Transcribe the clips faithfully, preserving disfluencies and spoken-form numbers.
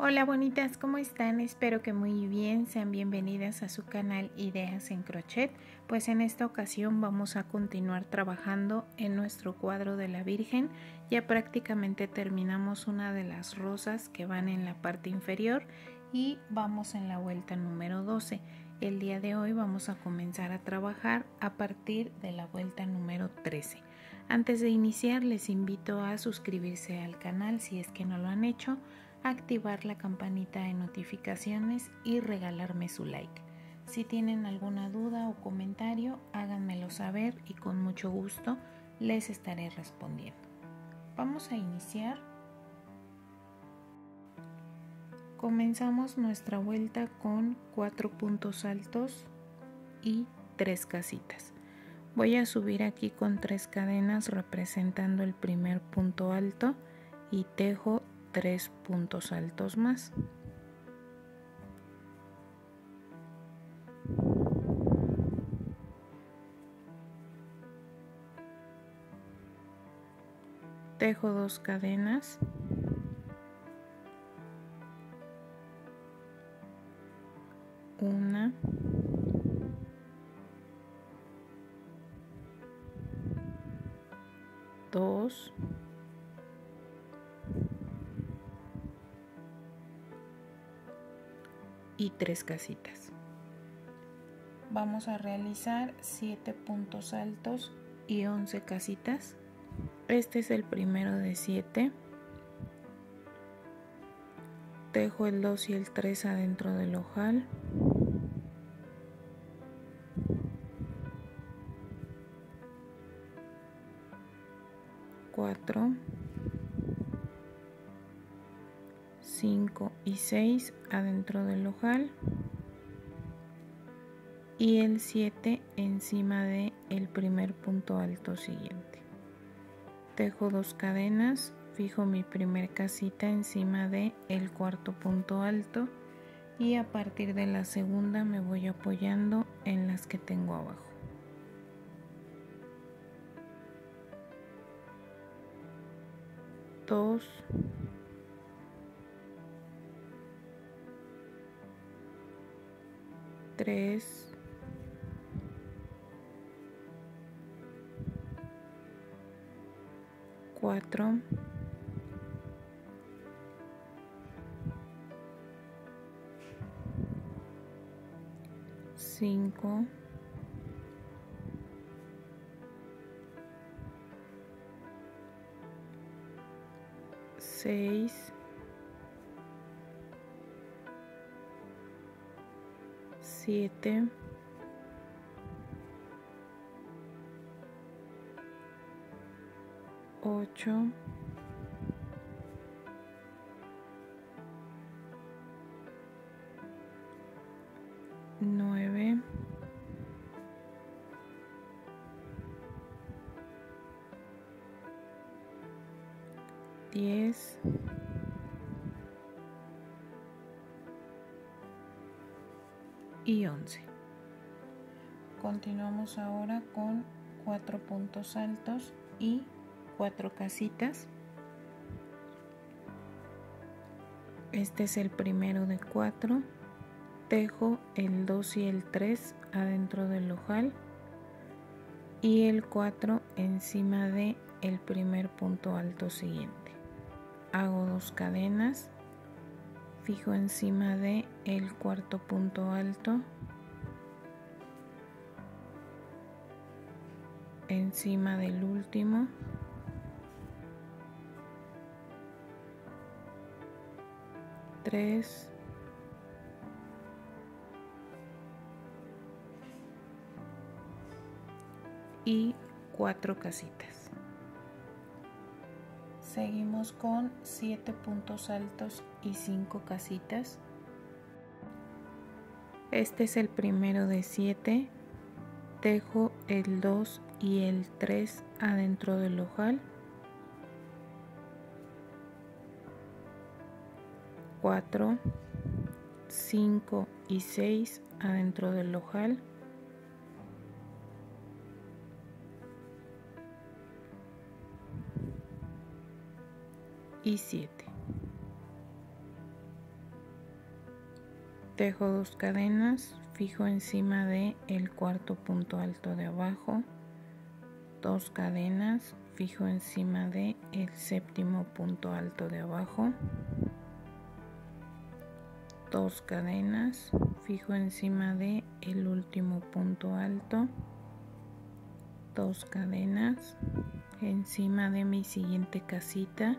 Hola bonitas, ¿cómo están? Espero que muy bien, sean bienvenidas a su canal Ideas en Crochet. Pues en esta ocasión vamos a continuar trabajando en nuestro cuadro de la Virgen. Ya prácticamente terminamos una de las rosas que van en la parte inferior y vamos en la vuelta número doce. El día de hoy vamos a comenzar a trabajar a partir de la vuelta número trece. Antes de iniciar les invito a suscribirse al canal si es que no lo han hecho, activar la campanita de notificaciones y regalarme su like. Si tienen alguna duda o comentario, háganmelo saber y con mucho gusto les estaré respondiendo. Vamos a iniciar. Comenzamos nuestra vuelta con cuatro puntos altos y tres casitas. Voy a subir aquí con tres cadenas representando el primer punto alto y tejo tres puntos altos más. Tejo dos cadenas. Una. Dos. Y tres casitas. Vamos a realizar siete puntos altos y once casitas. Este es el primero de siete. Tejo el dos y el tres adentro del ojal. cuatro, cinco y seis adentro del ojal y el siete encima de el primer punto alto siguiente. Tejo dos cadenas, fijo mi primer casita encima de el cuarto punto alto y a partir de la segunda me voy apoyando en las que tengo abajo. Dos, tres, cuatro, cinco, seis, siete, ocho, nueve, diez, y once. Continuamos ahora con cuatro puntos altos y cuatro casitas. Este es el primero de cuatro. Tejo el dos y el tres adentro del ojal y el cuatro encima de el primer punto alto siguiente. Hago dos cadenas, fijo encima de el cuarto punto alto, encima del último, tres, y cuatro casitas. Seguimos con siete puntos altos y cinco casitas. Este es el primero de siete. Tejo el dos y el tres adentro del ojal. cuatro, cinco y seis adentro del ojal. Y siete. Tejo dos cadenas, fijo encima de el cuarto punto alto de abajo, dos cadenas, fijo encima de el séptimo punto alto de abajo, dos cadenas, fijo encima de el último punto alto, dos cadenas, encima de mi siguiente casita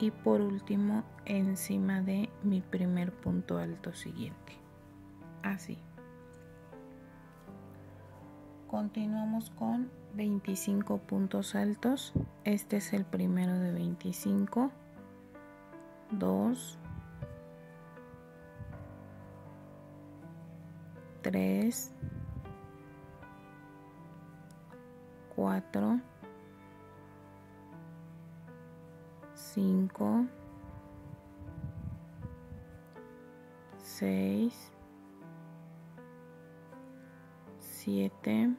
y por último encima de mi primer punto alto siguiente. Así. Continuamos con veinticinco puntos altos. Este es el primero de veinticinco, dos, tres, cuatro, cinco, seis, siete,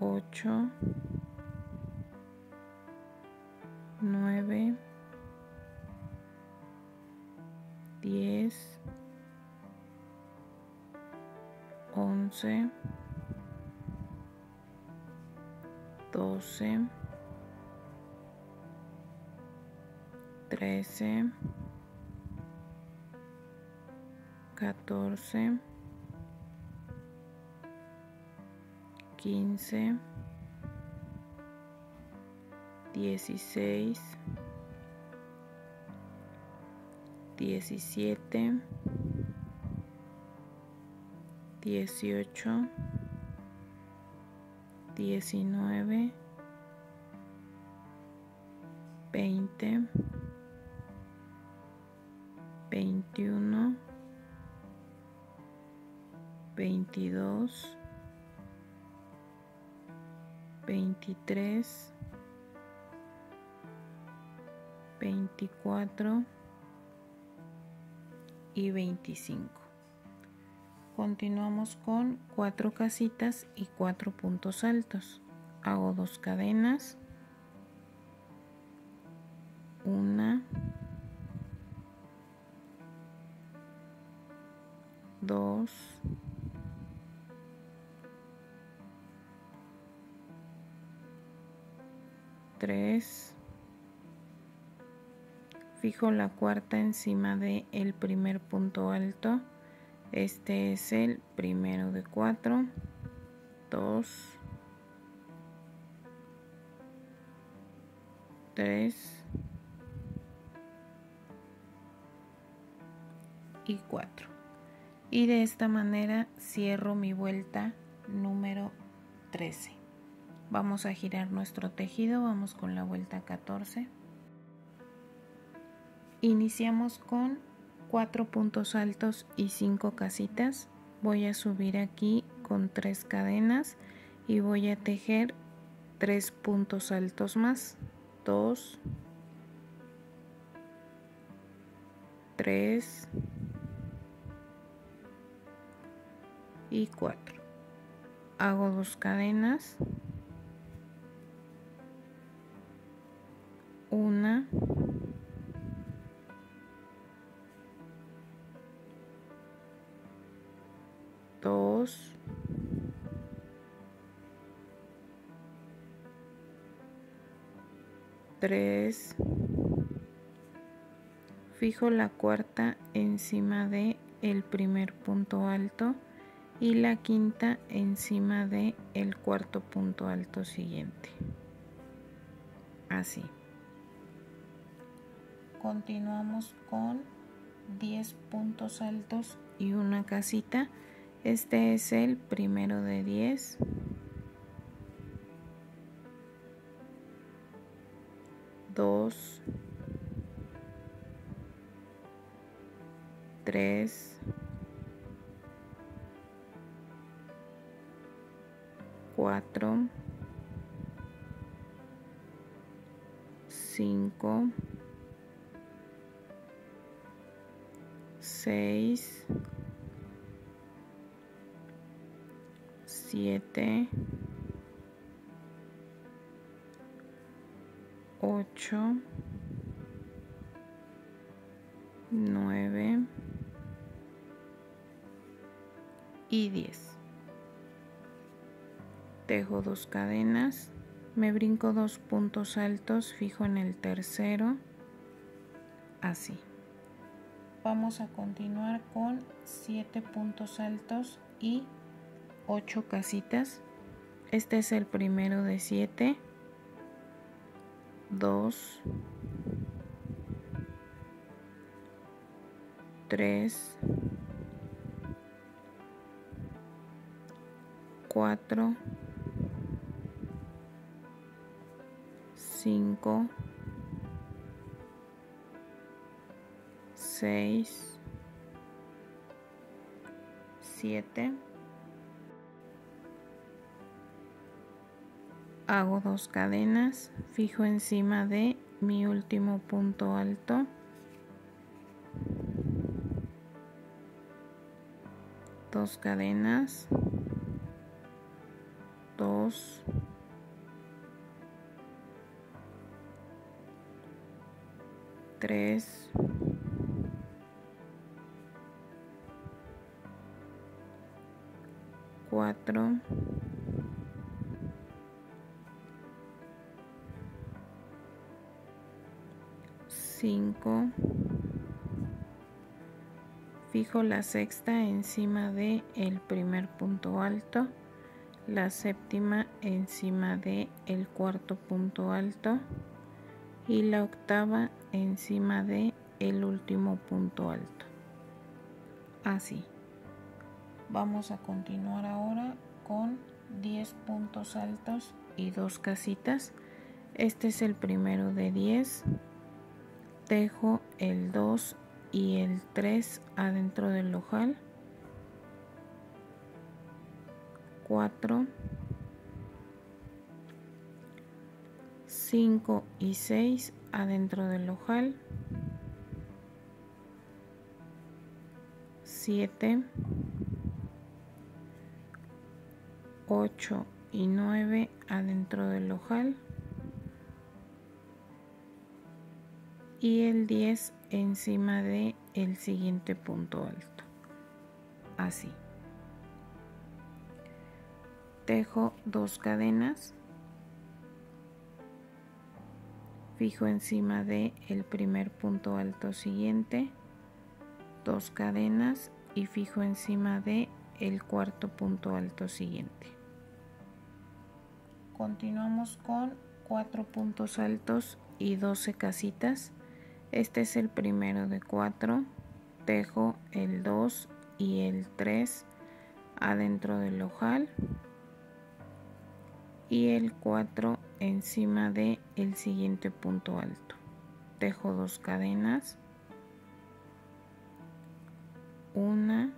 ocho, nueve, diez, once, doce, trece, catorce, quince, dieciséis, diecisiete, dieciocho, diecinueve, veinte, veintiuno, veintidós, veintitrés, veinticuatro y veinticinco. Continuamos con cuatro casitas y cuatro puntos altos. Hago dos cadenas, una, dos, tres, fijo la cuarta encima de el primer punto alto. Este es el primero de cuatro, dos, tres y cuatro. Y de esta manera cierro mi vuelta número trece. Vamos a girar nuestro tejido, vamos con la vuelta catorce. Iniciamos con cuatro puntos altos y cinco casitas. Voy a subir aquí con tres cadenas y voy a tejer tres puntos altos más, dos, tres y cuatro. Hago dos cadenas, una, dos, tres, fijo la cuarta encima de el primer punto alto y la quinta encima de el cuarto punto alto siguiente. Así. Continuamos con diez puntos altos y una casita. Este es el primero de diez, dos, tres, cuatro, cinco, seis, siete, ocho, nueve y diez. Tejo dos cadenas, me brinco dos puntos altos, fijo en el tercero, así. Vamos a continuar con siete puntos altos y ocho casitas. Este es el primero de siete, dos, tres, cuatro, cinco, seis, siete. Hago dos cadenas, fijo encima de mi último punto alto, dos cadenas, dos, tres, cuatro, cinco, fijo la sexta encima de el primer punto alto, la séptima encima de el cuarto punto alto y la octava encima de el último punto alto, así. Vamos a continuar ahora con diez puntos altos y dos casitas. Este es el primero de diez. Tejo el dos y el tres adentro del ojal, cuatro, cinco y seis adentro del ojal, siete, ocho y nueve adentro del ojal, y el diez encima de el siguiente punto alto, así. Tejo dos cadenas, fijo encima de el primer punto alto siguiente, dos cadenas y fijo encima de el cuarto punto alto siguiente. Continuamos con cuatro puntos altos y doce casitas. Este es el primero de cuatro, tejo el dos y el tres adentro del ojal y el cuatro encima de el siguiente punto alto. Tejo dos cadenas, una,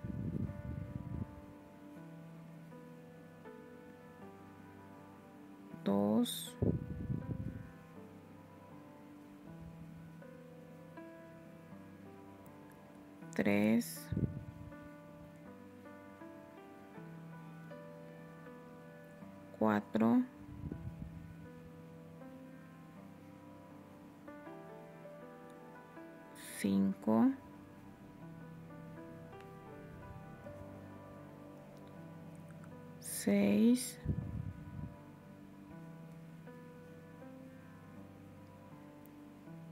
dos, tres, cuatro, cinco, seis,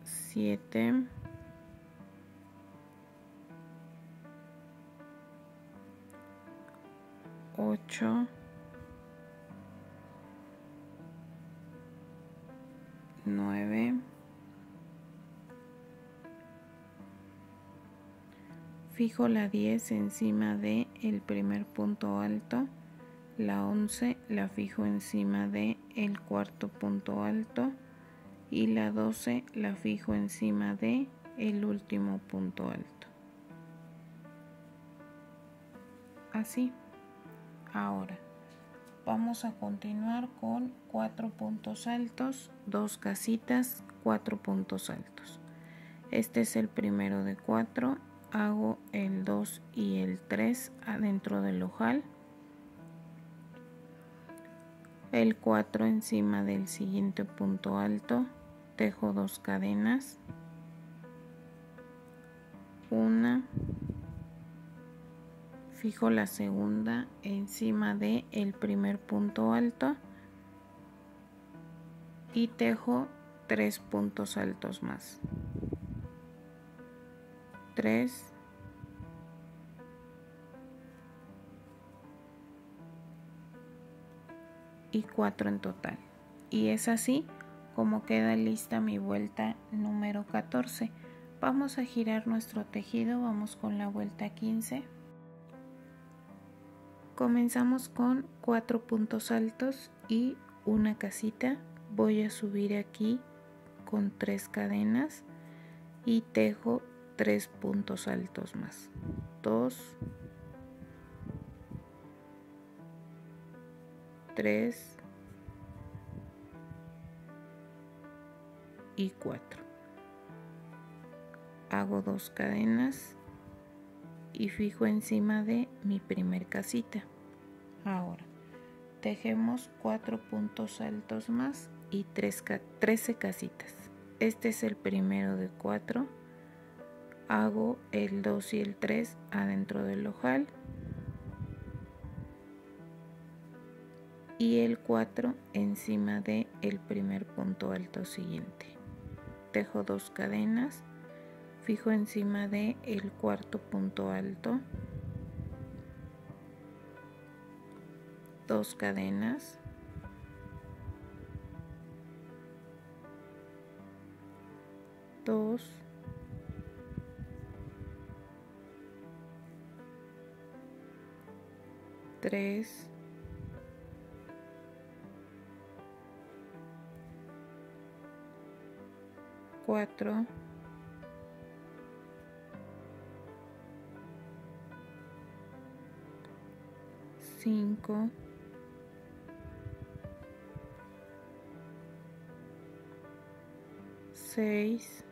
siete, ocho, nueve. Fijo la diez encima de el primer punto alto, la once la fijo encima de el cuarto punto alto y la doce la fijo encima de el último punto alto, así. Ahora vamos a continuar con cuatro puntos altos, dos casitas, cuatro puntos altos. Este es el primero de cuatro, hago el dos y el tres adentro del ojal, el cuatro encima del siguiente punto alto, tejo dos cadenas, una, fijo la segunda encima de el primer punto alto y tejo tres puntos altos más, tres, y cuatro en total. Y es así como queda lista mi vuelta número catorce. Vamos a girar nuestro tejido, vamos con la vuelta quince. Comenzamos con cuatro puntos altos y una casita. Voy a subir aquí con tres cadenas y tejo tres puntos altos más, dos, tres y cuatro. Hago dos cadenas y fijo encima de mi primer casita. Ahora tejemos cuatro puntos altos más y trece casitas. Este es el primero de cuatro. Hago el dos y el tres adentro del ojal y el cuatro encima de el primer punto alto siguiente. Tejo dos cadenas, fijo encima de el cuarto punto alto, dos cadenas, dos, tres, cuatro, cinco, seis,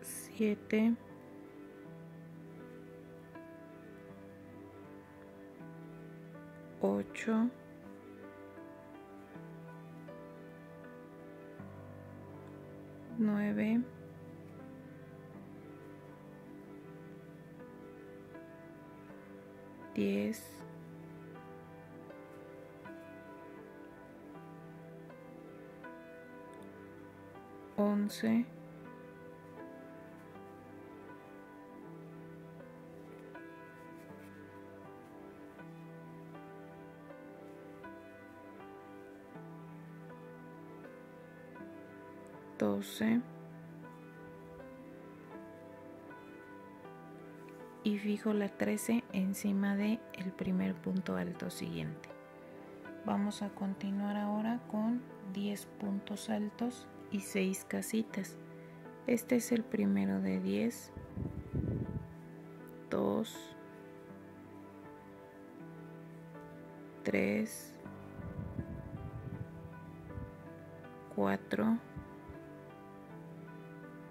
siete, ocho, nueve, diez, once, doce y fijo la trece encima de el primer punto alto siguiente. Vamos a continuar ahora con diez puntos altos y seis casitas. Este es el primero de diez, dos, tres, cuatro,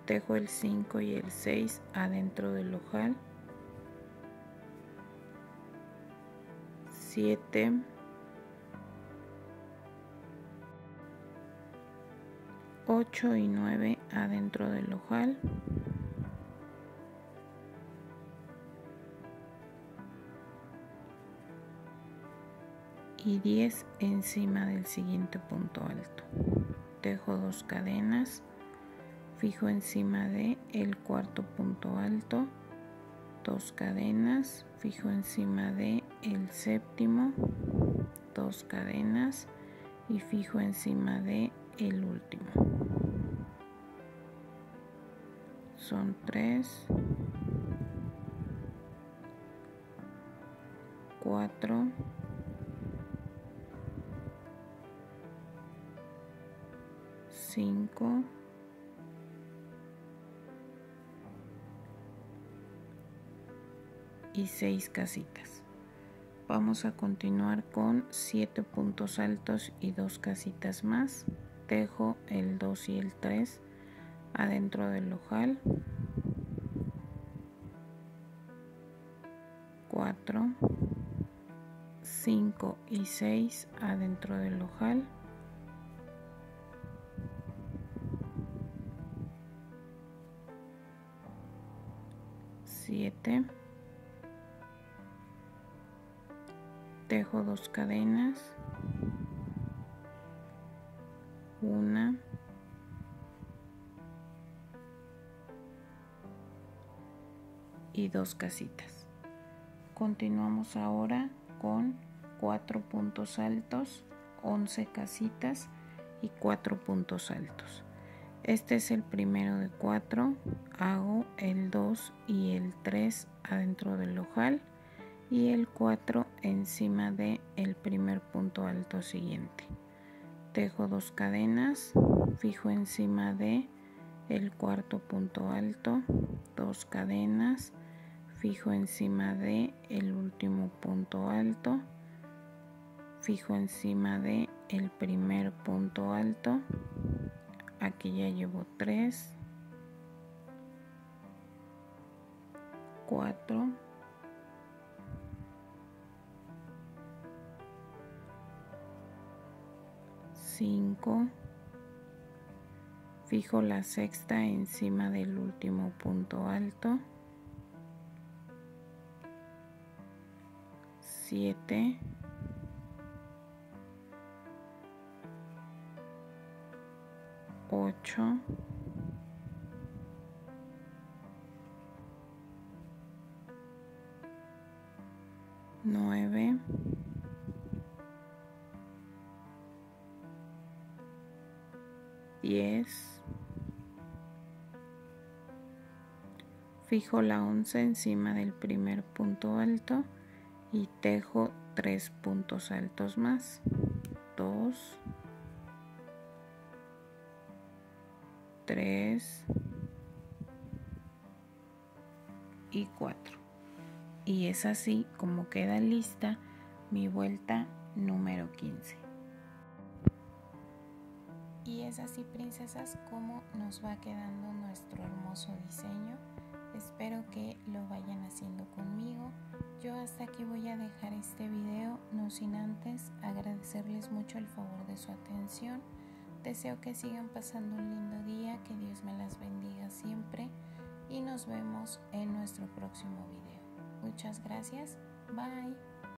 tejo el cinco y el seis adentro del ojal, siete, ocho y nueve adentro del ojal, y diez encima del siguiente punto alto. Tejo dos cadenas, fijo encima de el cuarto punto alto, dos cadenas, fijo encima de el séptimo, dos cadenas y fijo encima de el último. Son tres, cuatro, cinco, y seis casitas. Vamos a continuar con siete puntos altos y dos casitas más. Tejo el dos y el tres adentro del ojal, cuatro, cinco y seis adentro del ojal, siete, tejo dos cadenas, una, y dos casitas. Continuamos ahora con cuatro puntos altos, once casitas y cuatro puntos altos. Este es el primero de cuatro, hago el dos y el tres adentro del ojal y el cuatro encima de el primer punto alto siguiente. Tejo dos cadenas, fijo encima de el cuarto punto alto, dos cadenas, fijo encima de el último punto alto, fijo encima de el primer punto alto. Aquí ya llevo tres, cuatro, cinco, fijo la sexta encima del último punto alto, siete, ocho, nueve, diez, fijo la once encima del primer punto alto y tejo tres puntos altos más, dos, tres y cuatro. Y es así como queda lista mi vuelta número quince. Y es así, princesas, como nos va quedando nuestro hermoso diseño. Espero que lo vayan haciendo conmigo. Yo hasta aquí voy a dejar este video, no sin antes agradecerles mucho el favor de su atención. Deseo que sigan pasando un lindo día, que Dios me las bendiga siempre y nos vemos en nuestro próximo video. Muchas gracias, bye.